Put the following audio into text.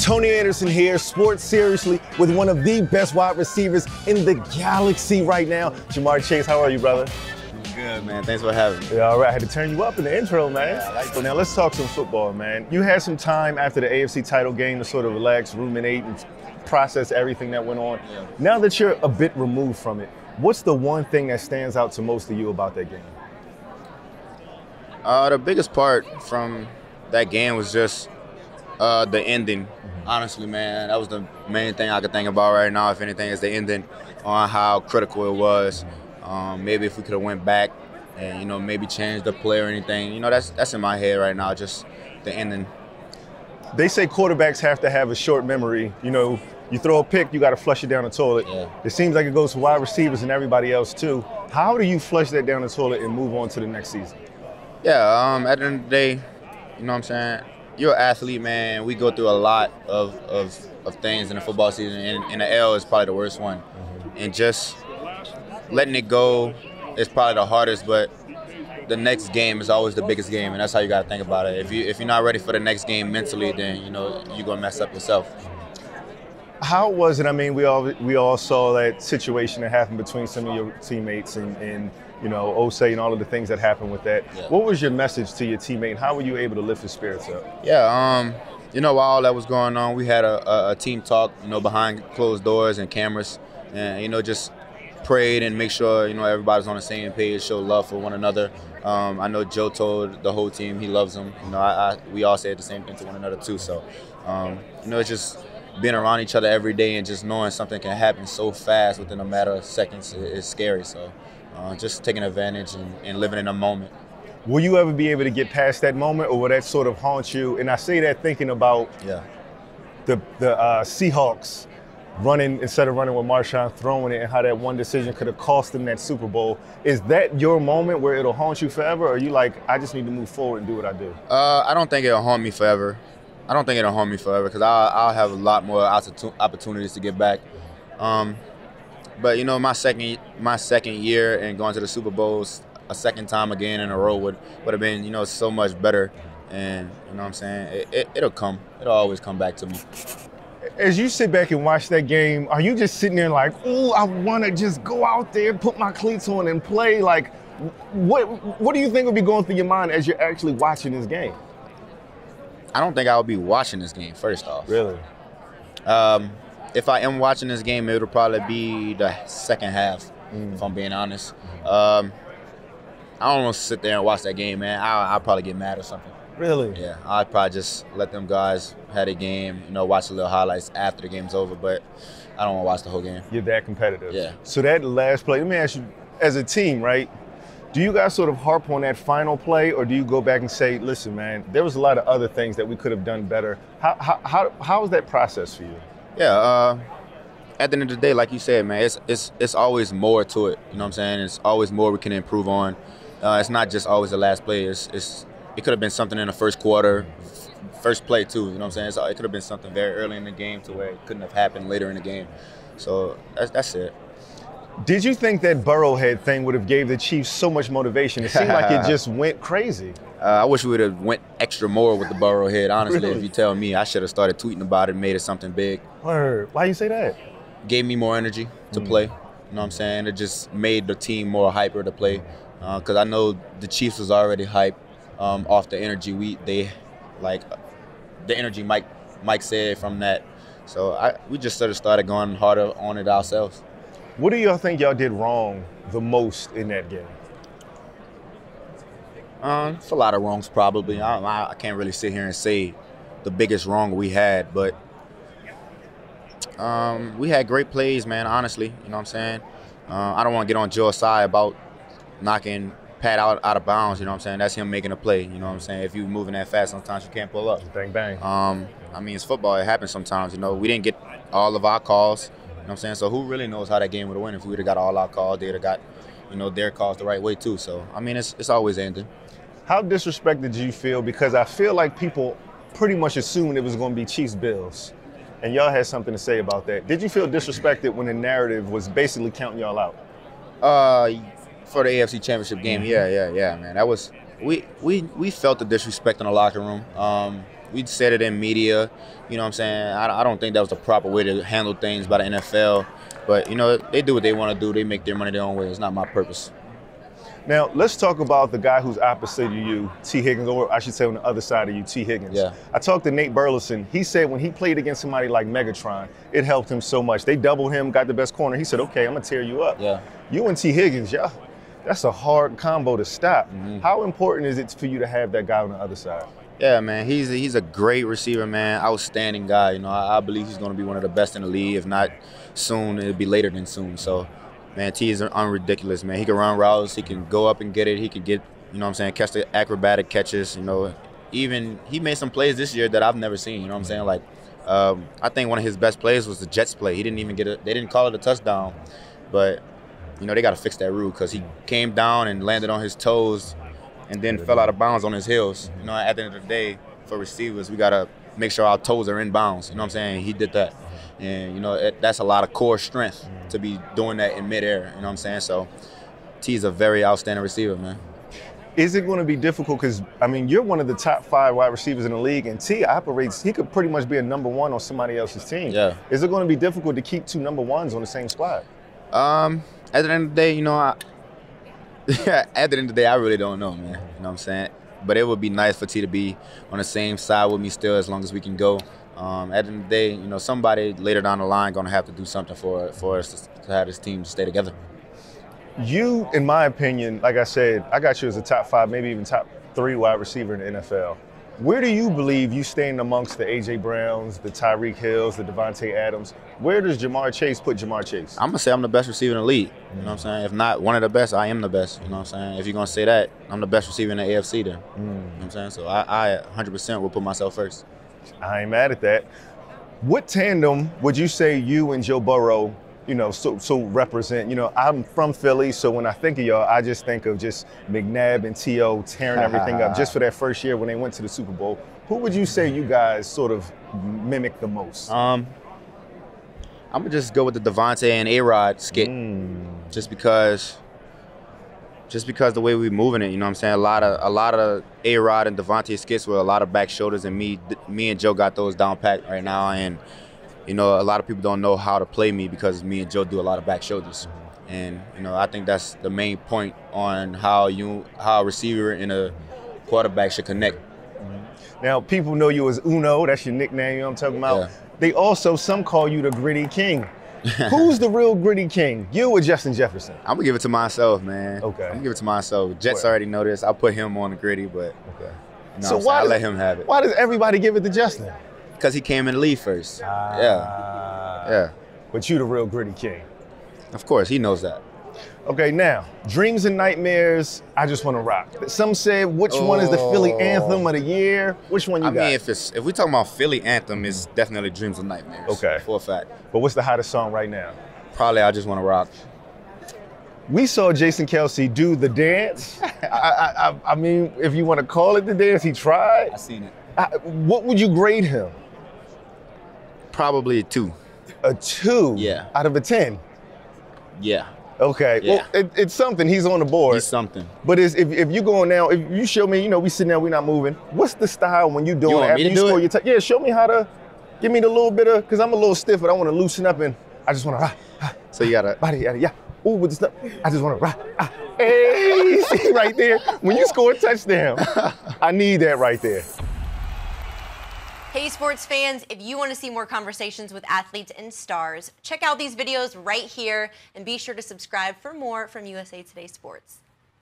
Tony Anderson here, Sports Seriously, with one of the best wide receivers in the galaxy right now, Ja'Marr Chase. How are you, brother? Good, man. Thanks for having me. Yeah, all right. I had to turn you up in the intro, man. Yeah, I like that. Now, let's talk some football, man. You had some time after the AFC title game to sort of relax, ruminate, and process everything that went on. Yeah. Now that you're a bit removed from it, what's the one thing that stands out to most of you about that game? The biggest part from that game was just the ending. Honestly, man, that was the main thing I could think about right now, if anything, is the ending, on how critical it was. Maybe if we could have went back and, you know, maybe changed the play or anything. You know, that's in my head right now, just the ending. They say quarterbacks have to have a short memory. You know, you throw a pick, you got to flush it down the toilet. Yeah. It seems like it goes to wide receivers and everybody else too. How do you flush that down the toilet and move on to the next season? Yeah, at the end of the day, you know what I'm saying? You're an athlete, man. We go through a lot of things in the football season, and the L is probably the worst one. Mm-hmm. And just letting it go is probably the hardest, but the next game is always the biggest game, and that's how you gotta think about it. If you're not ready for the next game mentally, then you know you're gonna mess up yourself. How was it? I mean, we all saw that situation that happened between some of your teammates and you know, Osei and all of the things that happened with that. Yeah. What was your message to your teammate, and how were you able to lift his spirits up? Yeah, you know, while all that was going on, we had a team talk, you know, behind closed doors and cameras, and you know, just prayed and make sure, you know, everybody's on the same page, show love for one another. I know Joe told the whole team he loves them. You know, we all said the same thing to one another too. So, you know, it's just being around each other every day and just knowing something can happen so fast within a matter of seconds is scary. So, just taking advantage and living in a moment. Will you ever be able to get past that moment, or will that sort of haunt you? And I say that thinking about the Seahawks running, instead of running with Marshawn, throwing it, and how that one decision could have cost them that Super Bowl. Is that your moment where it'll haunt you forever, or are you like, I just need to move forward and do what I do? I don't think it'll haunt me forever. I don't think it'll haunt me forever, because I'll have a lot more opportunities to get back. But you know, my second year and going to the Super Bowls a second time again in a row would have been, you know, so much better. And you know what I'm saying? It'll come. It'll always come back to me. As you sit back and watch that game, are you just sitting there like, oh, I want to just go out there, put my cleats on and play? Like, what do you think would be going through your mind as you're actually watching this game? I don't think I would be watching this game, first off. Really? If I am watching this game, it'll probably be the second half, if I'm being honest. I don't want to sit there and watch that game, man. I'll probably get mad or something. Really? Yeah, I'd probably just let them guys have a game, you know, watch the little highlights after the game's over, but I don't want to watch the whole game. You're that competitive. Yeah. So that last play, let me ask you, as a team, right, do you guys sort of harp on that final play, or do you go back and say, listen, man, there was a lot of other things that we could have done better? How was that process for you? Yeah, at the end of the day, like you said, man, it's always more to it, you know what I'm saying? It's always more we can improve on. It's not just always the last play. It could have been something in the first quarter, first play too, you know what I'm saying? So it could have been something very early in the game to where it couldn't have happened later in the game. So that's it. Did you think that Burrowhead thing would have gave the Chiefs so much motivation? It seemed like it just went crazy. I wish we would have went extra more with the Burrowhead, honestly, really? If you tell me. I should have started tweeting about it and made it something big. Word. Why you say that? Gave me more energy to play, you know what I'm saying? It just made the team more hyper to play, because I know the Chiefs was already hyped. Off the energy the energy Mike said from that. So we just sort of started going harder on it ourselves. What do y'all think y'all did wrong the most in that game? It's a lot of wrongs probably. I can't really sit here and say the biggest wrong we had, but we had great plays, man, honestly, you know what I'm saying? I don't want to get on Joe's side about knocking Pat out of bounds, you know what I'm saying? That's him making a play, you know what I'm saying? If you're moving that fast, sometimes you can't pull up. Bang, bang. I mean, it's football. It happens sometimes, you know. We didn't get all of our calls, you know what I'm saying? So who really knows how that game would have went if we would have got all our calls, they would have got, you know, their calls the right way too. So, I mean, it's always ending. How disrespected do you feel? Because I feel like people pretty much assumed it was going to be Chiefs-Bills, and y'all had something to say about that. Did you feel disrespected when the narrative was basically counting y'all out? For the AFC Championship game, yeah, man. That was we felt the disrespect in the locker room. we said it in media. You know what I'm saying? I don't think that was the proper way to handle things by the NFL. But, you know, they do what they want to do. They make their money their own way. It's not my purpose. Now, let's talk about the guy who's opposite of you, Tee Higgins, or I should say on the other side of you, Tee Higgins. Yeah. I talked to Nate Burleson. He said when he played against somebody like Megatron, it helped him so much. They doubled him, got the best corner. He said, okay, I'm going to tear you up. Yeah. You and Tee Higgins, yeah, that's a hard combo to stop. Mm-hmm. How important is it for you to have that guy on the other side? Yeah, man, he's a great receiver, man. Outstanding guy. You know, I believe he's going to be one of the best in the league. If not soon, it'll be later than soon. So, man, T is unridiculous, man. He can run routes. He can go up and get it. He can get, you know what I'm saying, catch the acrobatic catches, you know. Even he made some plays this year that I've never seen, you know what I'm saying? Like, I think one of his best plays was the Jets play. He didn't even get it. They didn't call it a touchdown. But, you know, they got to fix that rule because he came down and landed on his toes and then fell out of bounds on his heels. You know, at the end of the day, for receivers, we got to make sure our toes are in bounds. You know what I'm saying? He did that. And, you know, that's a lot of core strength to be doing that in midair. You know what I'm saying? So, T's a very outstanding receiver, man. Is it going to be difficult? Because, I mean, you're one of the top 5 wide receivers in the league, and T operates, he could pretty much be a #1 on somebody else's team. Yeah. Is it going to be difficult to keep 2 #1s on the same squad? At the end of the day, you know, at the end of the day, I really don't know, man. You know what I'm saying? But it would be nice for T to be on the same side with me still as long as we can go. At the end of the day, you know, somebody later down the line going to have to do something for us to have this team stay together. You, in my opinion, like I said, I got you as a top 5, maybe even top 3 wide receiver in the NFL. Where do you believe you stand amongst the A.J. Browns, the Tyreek Hills, the Davante Adams? Where does Ja'Marr Chase put Ja'Marr Chase? I'm going to say I'm the best receiver in the league. You know what I'm saying? If not one of the best, I am the best. You know what I'm saying? If you're going to say that, I'm the best receiver in the AFC then. You know what I'm saying? So I 100% will put myself first. I ain't mad at that. What tandem would you say you and Joe Burrow, you know, so represent? You know, I'm from Philly, so when I think of y'all, I just think of just McNabb and T.O. tearing everything up just for that first year when they went to the Super Bowl. Who would you say you guys sort of mimic the most? I'm going to just go with the Davante and A-Rod skit just because the way we're moving it, you know what I'm saying? A lot of A-Rod and Davante skits with a lot of back shoulders, and me and Joe got those down packed right now. And, you know, a lot of people don't know how to play me because me and Joe do a lot of back shoulders. And, you know, I think that's the main point on how a receiver and a quarterback should connect. Now, people know you as Uno. That's your nickname, you know what I'm talking about? Yeah. They also, some call you the Gritty King. Who's the real Gritty King, you or Justin Jefferson? I'm going to give it to myself, man. Okay. I'm going to give it to myself. Jets already know this. I put him on the Gritty, but you know so why I let him have it. Why does everybody give it to Justin? Because he came in the league first. Yeah. But you the real Gritty King. Of course, he knows that. Okay, now, Dreams and Nightmares, I Just Wanna Rock. Some said, which one is the Philly anthem of the year? Which one you got? I mean, if we're talking about Philly anthem, it's definitely Dreams and Nightmares. Okay. For a fact. But what's the hottest song right now? Probably I Just Wanna Rock. We saw Jason Kelce do the dance. I mean, if you want to call it the dance, he tried. I seen it. What would you grade him? Probably a 2. A 2? Yeah. Out of a 10? Yeah. Okay, yeah. Well, it's something. He's on the board. He's something. But if you going now, if you show me, you know, we sitting there, we not moving. What's the style when you doing it? After you score your touchdown? Yeah, show me how to, give me the little bit of, because I'm a little stiff, but I want to loosen up and I just want to, so you got to, body, yeah. Ooh, with the stuff, I just want to, hey, see right there. When you score a touchdown, I need that right there. Hey sports fans, if you want to see more conversations with athletes and stars, check out these videos right here and be sure to subscribe for more from USA Today Sports.